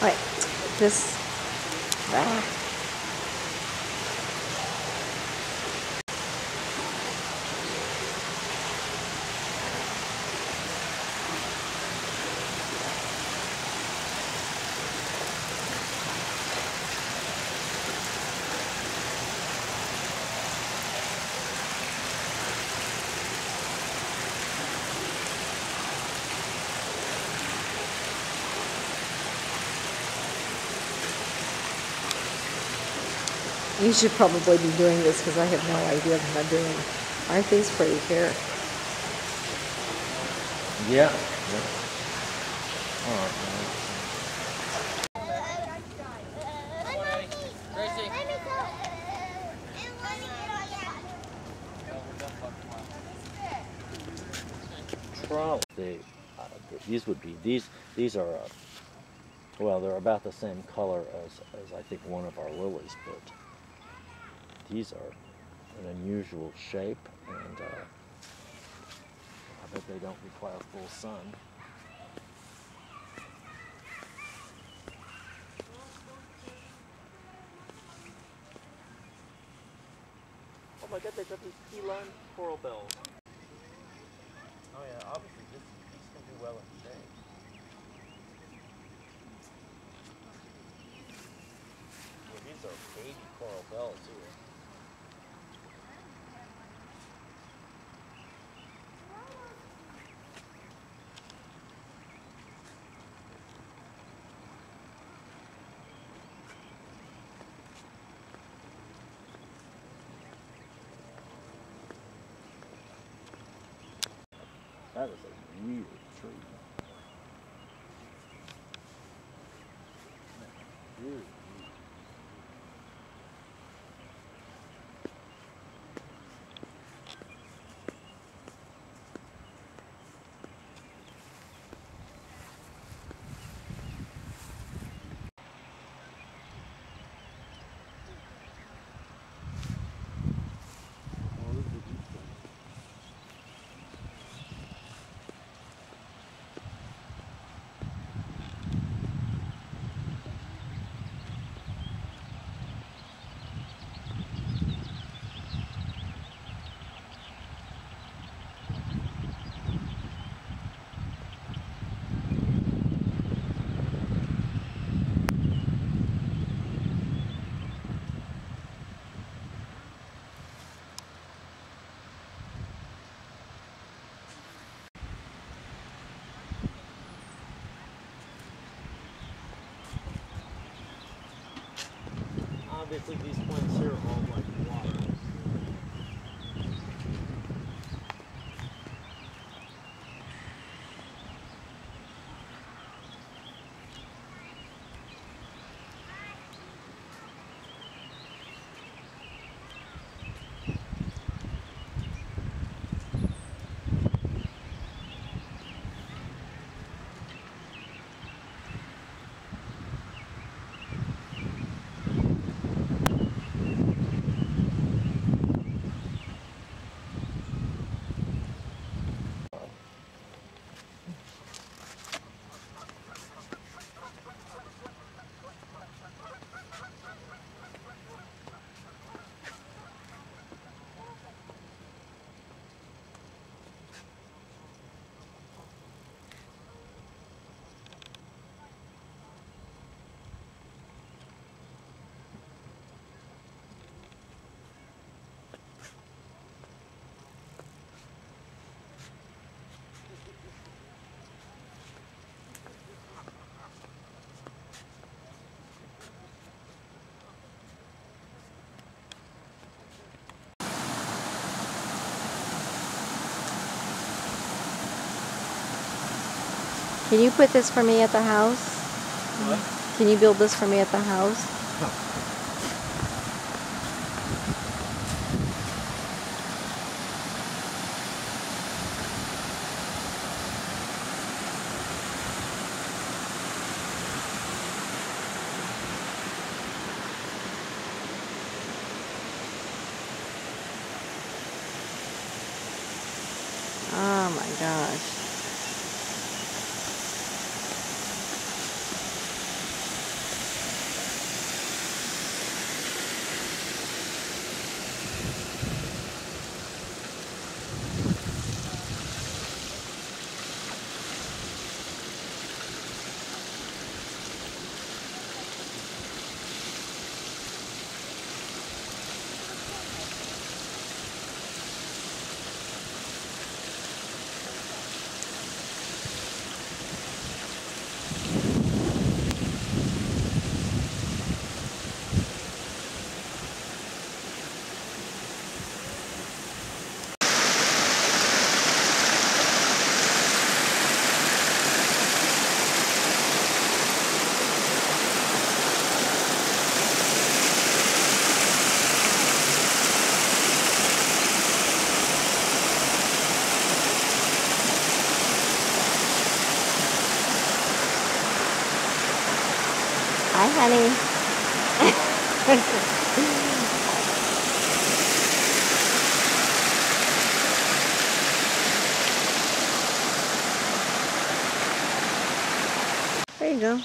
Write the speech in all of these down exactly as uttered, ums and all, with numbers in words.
Like this. Ah. You should probably be doing this because I have no idea what I'm doing. Aren't these pretty here? Yeah. Trout. They, uh, these would be these. These are. Uh, well, they're about the same color as as I think one of our lilies, but. These are an unusual shape, and uh, I bet they don't require full sun. Oh my God, they've got these P-line coral bells. Oh yeah, obviously this, these can do well in the day. Well, these are baby coral bells here. That is a weird tree. Really weird. Obviously these plants here are all like water. Can you put this for me at the house? What? Can you build this for me at the house? Oh my gosh. Hi, honey. There you go.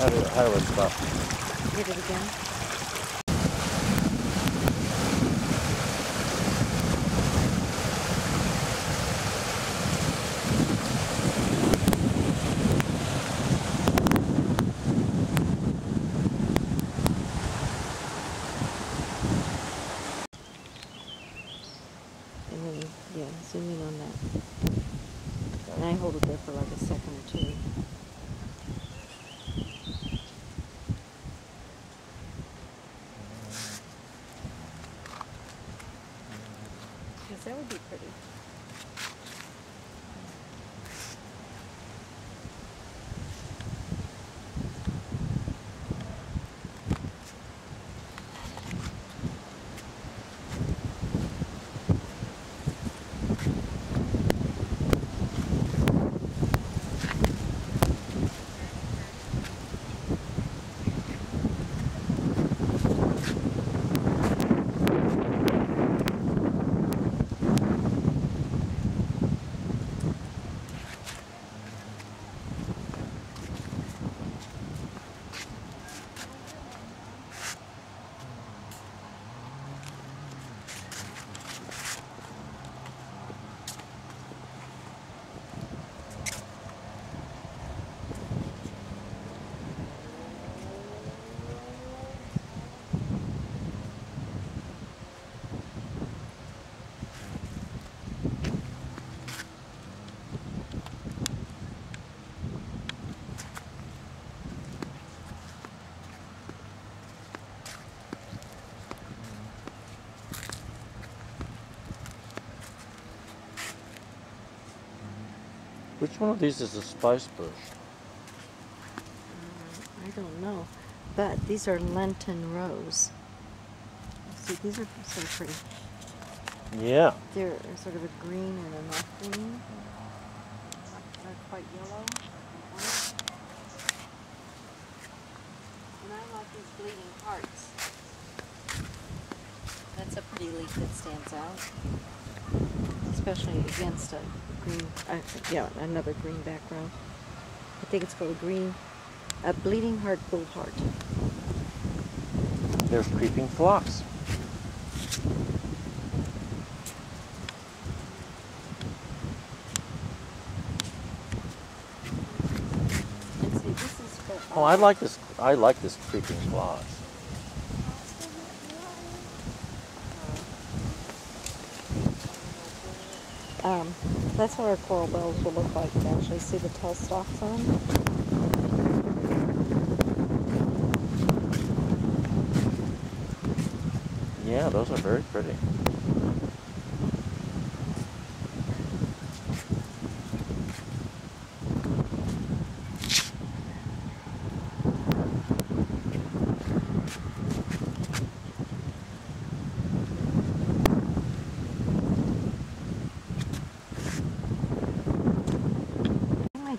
How do, how do I stop? Hit it again. And then, yeah, zoom in on that. And I hold it there for like a second or two. That would be pretty. Which one of these is a spice bush? Uh, I don't know, but these are Lenten Rose. See, these are so pretty. Yeah. They're sort of a green and an off-green. They're quite yellow. And I like these bleeding hearts. That's a pretty leaf that stands out. Especially against a green, uh, yeah, another green background. I think it's called a green, a bleeding heart, bull heart. There's creeping phlox. Let's see, this is for oh, I like this. I like this creeping phlox. Um, that's what our coral bells will look like. You can actually see the tall stalks on them. Yeah, those are very pretty.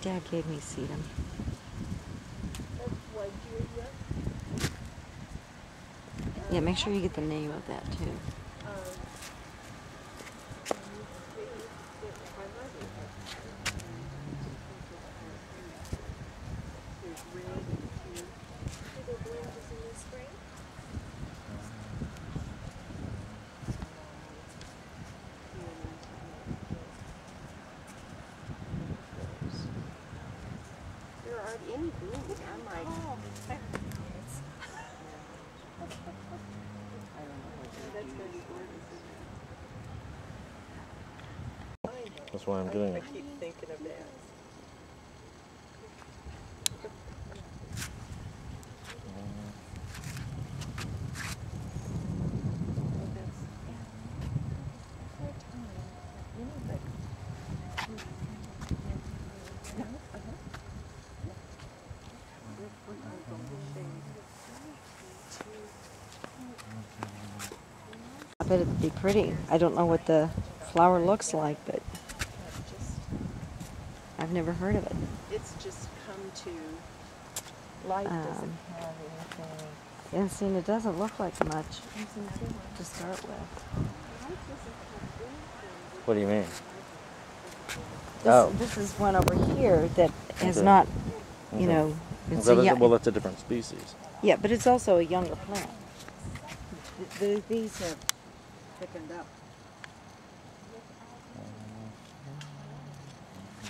Dad gave me sedum. Yeah, make sure you get the name of that too. in green. I'm like, oh, I don't know what that is. That's why I'm doing it. I keep thinking of that. I bet it'd be pretty. I don't know what the flower looks like, but I've never heard of it. It's just come to light. Um, doesn't have anything. Yeah, see, and it doesn't look like much to start with. What do you mean? This, oh. This is one over here that has okay. not, you okay. know, it's well, that a young, well, that's a different species. Yeah, but it's also a younger plant. The, these have thickened up.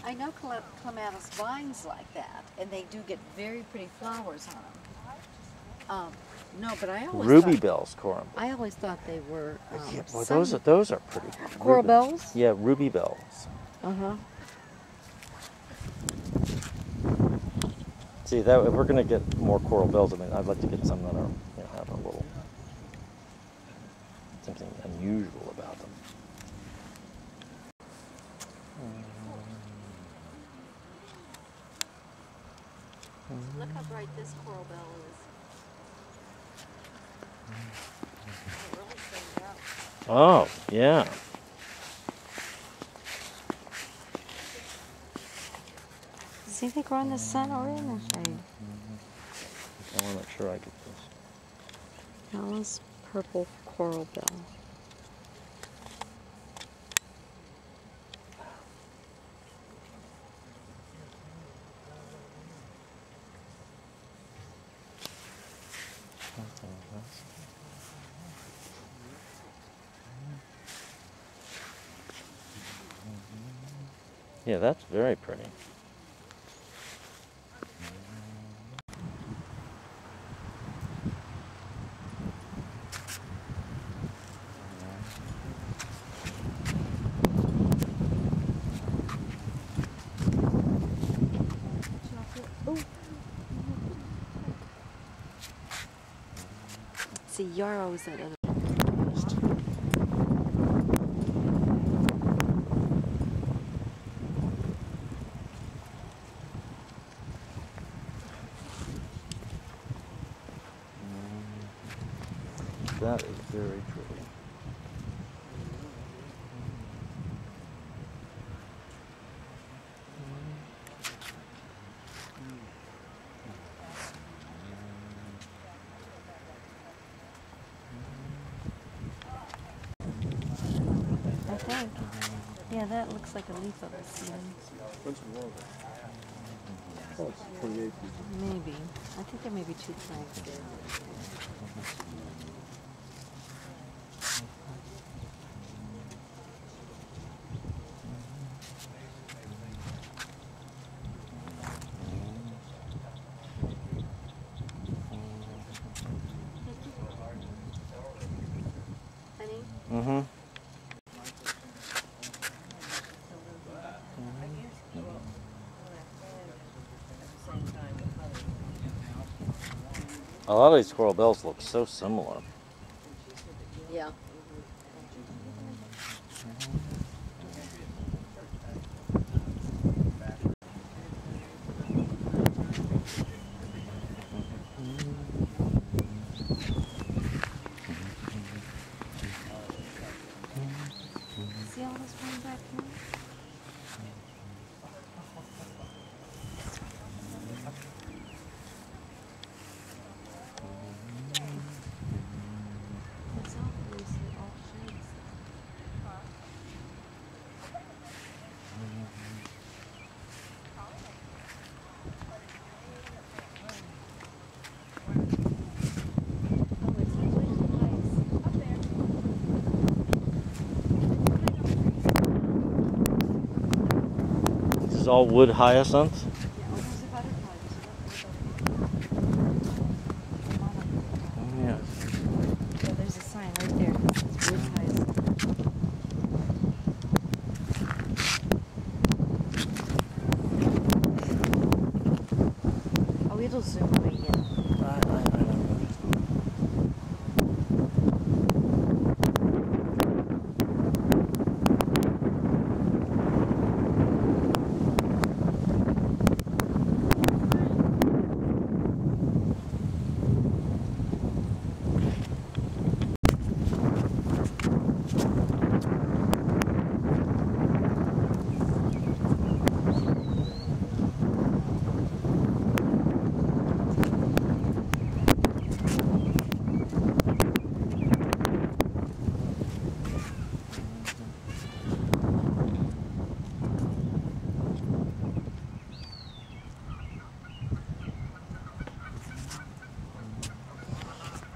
I know cle clematis vines like that, and they do get very pretty flowers on them. Um, no, but I always ruby thought, bells, coral. I always thought they were. Um, yeah, well, some, those are those are pretty. Coral bells. Yeah, ruby bells. Uh huh. See that if we're gonna get more coral bells, I mean, I'd like to get some that are you know, have a little. Something unusual about them. Look how bright this coral bell is. Oh, yeah. See, they grow in the sun or in the shade. I want to make sure I get this. That was purple. Coral bell. Yeah, that's very pretty. Yar always that other. That is very pretty. Yeah, that looks like a leaf of a sedum. Maybe. I think there may be two plants there. A lot of these coral bells look so similar. Yeah. See all this one back here? All wood hyacinths. Yeah,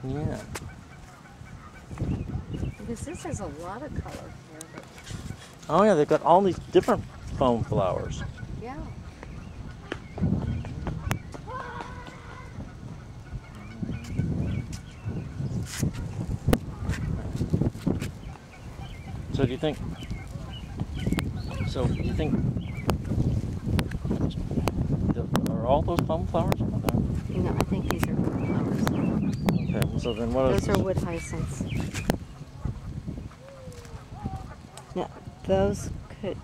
Yeah. Because this has a lot of color here. But... oh yeah, they've got all these different foam flowers. Yeah. So do you think? So do you think? Are all those foam flowers? No, I think these are wood flowers. Okay, so then what are those? Those are wood hyacinths. Now, those could...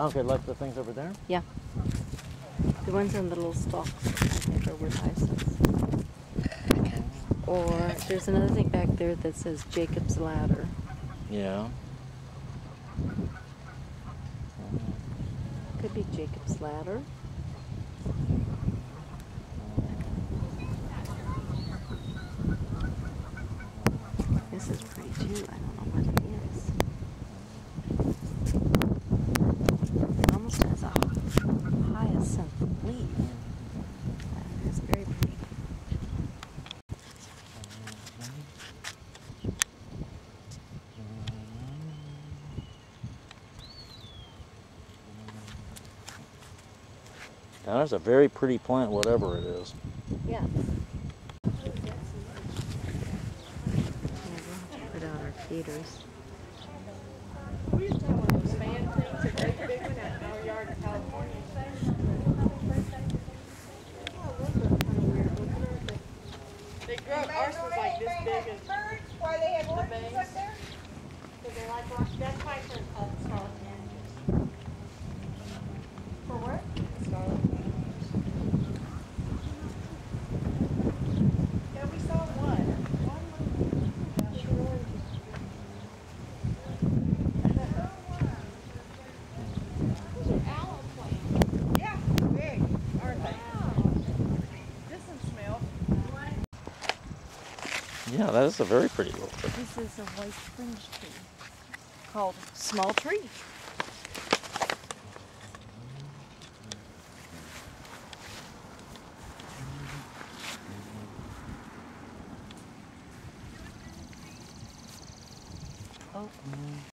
okay, like the things over there? Yeah. The ones in the little stalks, I think, are wood hyacinths. Or there's another thing back there that says Jacob's Ladder. Yeah. Could be Jacob's Ladder. This is pretty too. I don't know what it is. It almost has a hyacinth leaf. That is very pretty. Now that's a very pretty plant, whatever it is. Yeah. Feeders. We used to have one of those fan things, a great big one at our yard in California. Oh, those are kind of weird. They grow up, ours was like this big as the base. Because they like rock. That's why they're called scarlet managers. For what? Scarlet managers. Yeah, we saw one. Yeah, that is a very pretty little tree. This is a white fringe tree called small tree. Oh.